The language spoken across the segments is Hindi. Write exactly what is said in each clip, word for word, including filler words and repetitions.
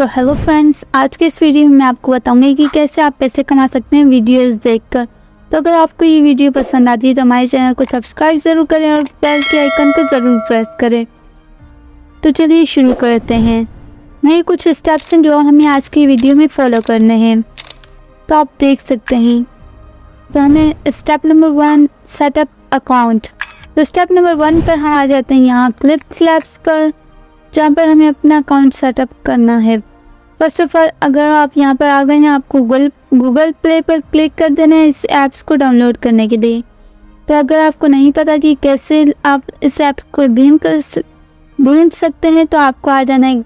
तो हेलो फ्रेंड्स, आज के इस वीडियो में मैं आपको बताऊंगी कि कैसे आप पैसे कमा सकते हैं वीडियोस देखकर। तो अगर आपको ये वीडियो पसंद आती है तो हमारे चैनल को सब्सक्राइब ज़रूर करें और बेल के आइकन को ज़रूर प्रेस करें। तो चलिए शुरू करते हैं। नए कुछ स्टेप्स हैं जो हमें आज की वीडियो में फॉलो करने हैं, तो आप देख सकते हैं। तो हमें step number one, setup account. तो स्टेप नंबर वन पर हम आ जाते हैं यहाँ क्लिप स्लैब्स पर, जहाँ पर हमें अपना अकाउंट सेटअप करना है। फर्स्ट ऑफ ऑल अगर आप यहाँ पर आ गए हैं, आपको गूगल गूगल प्ले पर क्लिक कर देना है इस ऐप्स को डाउनलोड करने के लिए। तो अगर आपको नहीं पता कि कैसे आप इस ऐप को ढूंढ कर ढूंढ सकते हैं तो आपको आ जाना है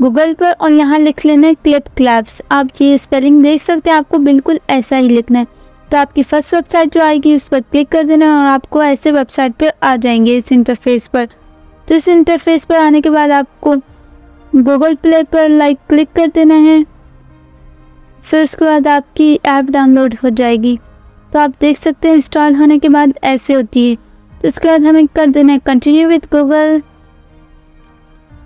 गूगल पर और यहाँ लिख लेना है क्लिप क्लैप्स। आप ये स्पेलिंग देख सकते हैं, आपको बिल्कुल ऐसा ही लिखना है। तो आपकी फ़र्स्ट वेबसाइट जो आएगी उस पर क्लिक कर देना और आपको ऐसे वेबसाइट पर आ जाएंगे इस इंटरफेस पर। तो इस इंटरफेस पर आने के बाद आपको गूगल प्ले पर लाइक क्लिक कर देना है, फिर उसके बाद आपकी ऐप डाउनलोड हो जाएगी। तो आप देख सकते हैं इंस्टॉल होने के बाद ऐसे होती है। तो इसके बाद हमें कर देना है कंटिन्यू विद गूगल,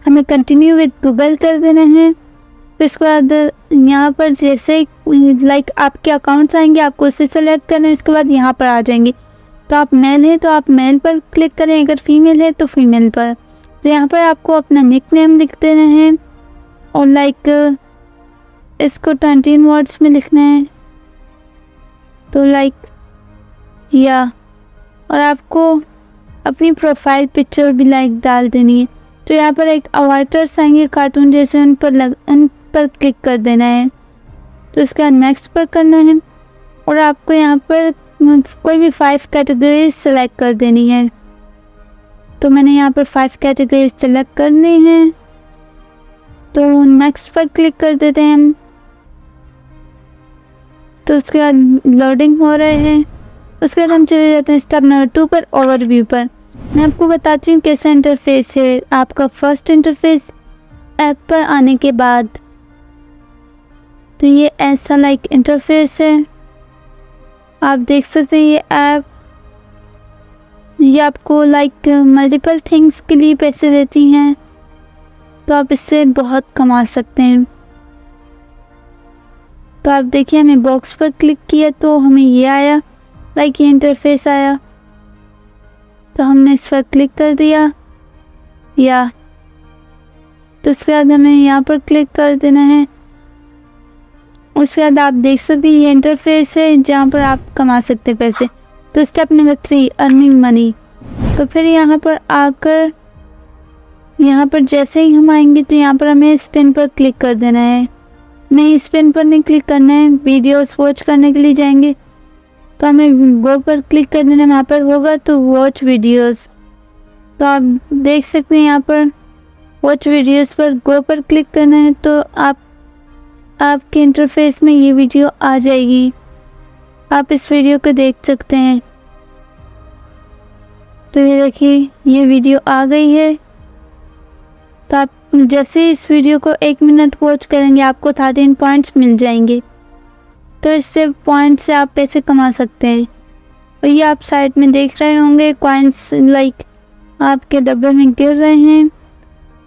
हमें कंटिन्यू विद गूगल कर देना है। फिर इसके बाद यहाँ पर जैसे लाइक आपके अकाउंट्स आएंगे आपको उसे सेलेक्ट करना है। इसके बाद यहाँ पर आ जाएंगे, तो आप मेल हैं तो आप मेल पर क्लिक करें, अगर फीमेल है तो फीमेल पर। तो यहाँ पर आपको अपना निक नेम लिख देना है और लाइक इसको ट्वेंटी वर्ड्स में लिखना है, तो लाइक या। और आपको अपनी प्रोफाइल पिक्चर भी लाइक डाल देनी है। तो यहाँ पर एक अवार्टर्स आएंगे कार्टून जैसे, उन पर लग उन पर क्लिक कर देना है। तो इसके बाद नेक्स्ट पर करना है और आपको यहाँ पर कोई भी फाइव कैटेगरीज सेलेक्ट कर देनी है। तो मैंने यहाँ पर फाइव कैटेगरीज सेलेक्ट करनी है, तो नेक्स्ट पर क्लिक कर देते हैं। तो उसके बाद लोडिंग हो रहे हैं। उसके बाद हम चले जाते हैं स्टेप नंबर टू पर, ओवरव्यू पर। मैं आपको बताती हूँ कैसा इंटरफेस है आपका फर्स्ट इंटरफेस। ऐप पर आने के बाद तो ये ऐसा लाइक इंटरफेस है, आप देख सकते हैं। ये ऐप ये आपको लाइक मल्टीपल थिंग्स के लिए पैसे देती हैं, तो आप इससे बहुत कमा सकते हैं। तो आप देखिए, हमें बॉक्स पर क्लिक किया तो हमें ये आया लाइक ये इंटरफेस आया, तो हमने इस पर क्लिक कर दिया या। तो उसके बाद हमें यहाँ पर क्लिक कर देना है। उसके बाद आप देख सकते हैं ये इंटरफेस है जहाँ पर आप कमा सकते हैं पैसे। तो step number three, earning money. तो फिर यहाँ पर आकर यहाँ पर जैसे ही हम आएंगे तो यहाँ पर हमें स्पिन पर क्लिक कर देना है। नहीं, स्पिन पर नहीं क्लिक करना है, वीडियोस वॉच करने के लिए जाएंगे तो हमें वो पर क्लिक कर देना है। यहाँ पर होगा तो वॉच वीडियोस, तो आप देख सकते हैं यहाँ पर वॉच वीडियोस पर गो पर क्लिक करना है, तो आप आपके इंटरफेस में ये वीडियो आ जाएगी, आप इस वीडियो को देख सकते हैं। तो ये देखिए ये वीडियो आ गई है। तो आप जैसे इस वीडियो को एक मिनट वॉच करेंगे आपको थर्टीन पॉइंट्स मिल जाएंगे। तो इससे पॉइंट से आप पैसे कमा सकते हैं। और ये आप साइड में देख रहे होंगे कॉइन्स लाइक आपके डब्बे में गिर रहे हैं,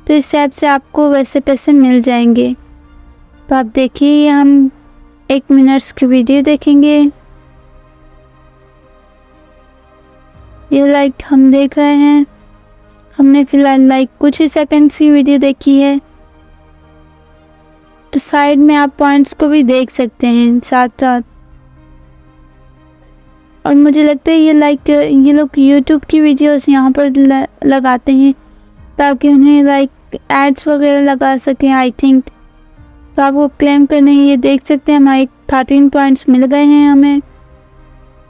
तो इस ऐप से आपको वैसे पैसे मिल जाएंगे। तो आप देखिए हम एक मिनट्स की वीडियो देखेंगे, ये लाइक हम देख रहे हैं। हमने फ़िलहाल लाइक कुछ ही सेकंड्स की वीडियो देखी है। तो साइड में आप पॉइंट्स को भी देख सकते हैं साथ साथ। और मुझे लगता है ये लाइक ये लोग यूट्यूब की वीडियोस यहाँ पर लगाते हैं ताकि उन्हें लाइक एड्स वगैरह लगा सकें आई थिंक। तो आप वो क्लेम करने ये देख सकते हैं, हमारे थर्टीन पॉइंट्स मिल गए हैं, हमें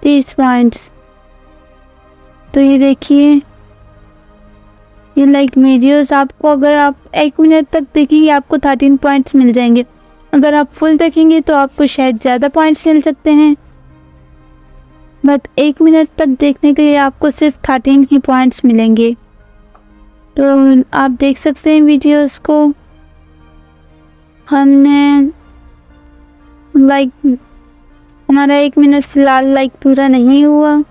तीस पॉइंट्स। तो ये देखिए ये लाइक वीडियोस आपको अगर आप एक मिनट तक देखेंगे आपको थर्टीन पॉइंट्स मिल जाएंगे। अगर आप फुल देखेंगे तो आपको शायद ज़्यादा पॉइंट्स मिल सकते हैं, बट एक मिनट तक देखने के लिए आपको सिर्फ थर्टीन ही पॉइंट्स मिलेंगे। तो आप देख सकते हैं वीडियोस को हमने लाइक हमारा एक मिनट फिलहाल लाइक पूरा नहीं हुआ।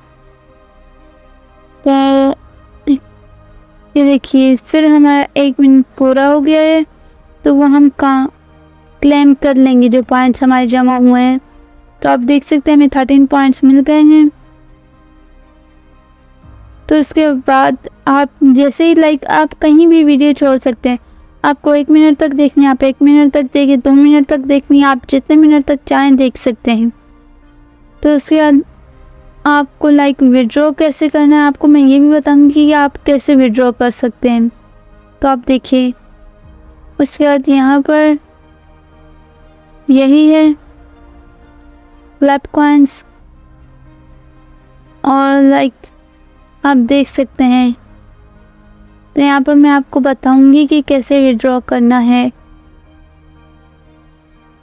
तो ये देखिए फिर हमारा एक मिनट पूरा हो गया है। तो वो हम कहाँ क्लेम कर लेंगे जो पॉइंट्स हमारे जमा हुए हैं। तो आप देख सकते हैं हमें थर्टीन पॉइंट्स मिल गए हैं। तो इसके बाद आप जैसे ही लाइक आप कहीं भी वीडियो छोड़ सकते हैं, आपको एक मिनट तक देखनी है, आप एक मिनट तक देखें, दो मिनट तक देखनी है, आप जितने मिनट तक चाहें देख सकते हैं। तो इसके बाद आपको लाइक विड्रॉ कैसे करना है आपको मैं ये भी बताऊंगी कि आप कैसे विड्रॉ कर सकते हैं। तो आप देखिए उसके बाद यहाँ पर यही है क्लैप कॉइंस और लाइक आप देख सकते हैं। तो यहाँ पर मैं आपको बताऊंगी कि कैसे विड्रॉ करना है।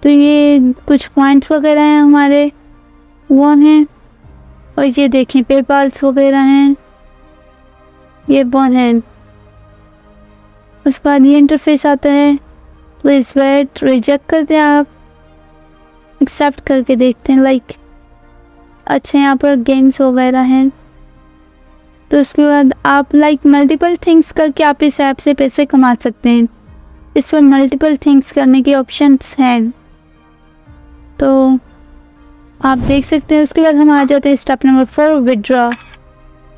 तो ये कुछ पॉइंट्स वगैरह हैं हमारे वो हैं, और ये देखें पेपाल्स वगैरह हैं, ये बॉन है। उसके बाद ये इंटरफेस आता है, प्लीज वेट, रिजेक्ट कर दें आप, एक्सेप्ट करके देखते हैं लाइक। अच्छा यहाँ पर गेम्स वगैरह हैं। तो उसके बाद आप लाइक मल्टीपल थिंग्स करके आप इस ऐप से पैसे कमा सकते हैं। इस पर मल्टीपल थिंग्स करने के ऑप्शंस हैं, तो आप देख सकते हैं। उसके बाद हम आ जाते हैं स्टेप नंबर फोर, विड्रॉ।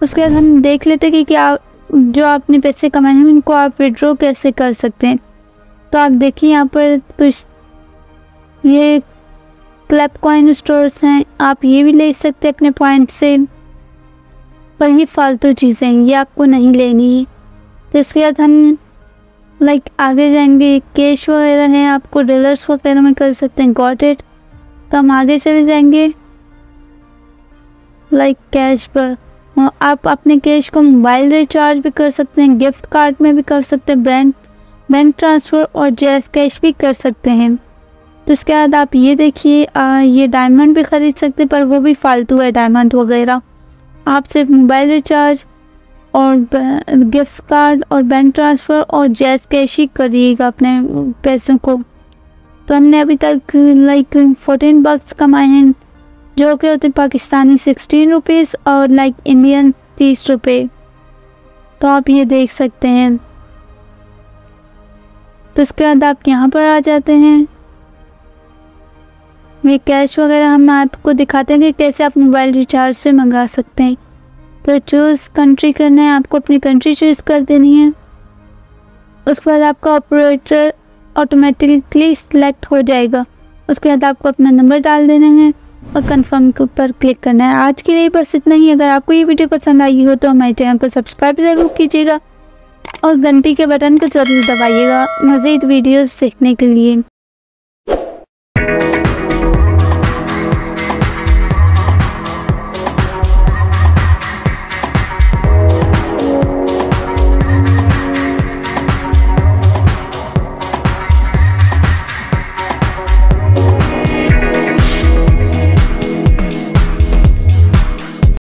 उसके बाद हम देख लेते हैं कि क्या जो आपने पैसे कमाए हैं उनको आप विड्रॉ कैसे कर सकते हैं। तो आप देखिए यहाँ पर कुछ ये क्लैप कॉइन स्टोर्स हैं, आप ये भी ले सकते हैं अपने पॉइंट से, पर ये फालतू चीज़ें हैं, ये आपको नहीं लेनी है। तो इसके बाद हम लाइक आगे जाएंगे, कैश वगैरह हैं, आपको डीलर्स वगैरह में कर सकते हैं, गॉट इट। तो हम आगे चले जाएंगे लाइक कैश पर, आप अपने कैश को मोबाइल रिचार्ज भी कर सकते हैं, गिफ्ट कार्ड में भी कर सकते हैं, बैंक बैंक ट्रांसफ़र और जैस कैश भी कर सकते हैं। तो इसके बाद आप ये देखिए ये डायमंड भी ख़रीद सकते हैं, पर वो भी फालतू है डायमंड वगैरह। आप सिर्फ मोबाइल रिचार्ज और गिफ्ट कार्ड और बैंक ट्रांसफ़र और जैस कैश ही करिएगा अपने पैसों को। तो हमने अभी तक लाइक फोर्टीन बक्स कमाए हैं, जो कि होते हैं पाकिस्तानी सिक्सटीन रुपीज़ और लाइक इंडियन तीस रुपये। तो आप ये देख सकते हैं। तो इसके बाद आप यहाँ पर आ जाते हैं, ये कैश वगैरह हम आपको दिखाते हैं कि कैसे आप मोबाइल रिचार्ज से मंगा सकते हैं। तो चूज़ कंट्री करना है, आपको अपनी कंट्री चूज़ कर देनी है। उसके बाद आपका ऑपरेटर ऑटोमेटिकली सिलेक्ट हो जाएगा। उसके बाद आपको अपना नंबर डाल देना है और कंफर्म के ऊपर क्लिक करना है। आज के लिए बस इतना ही। अगर आपको ये वीडियो पसंद आई हो तो हमारे चैनल को सब्सक्राइब ज़रूर कीजिएगा और घंटी के बटन को ज़रूर दबाइएगा मज़ीद वीडियोस देखने के लिए।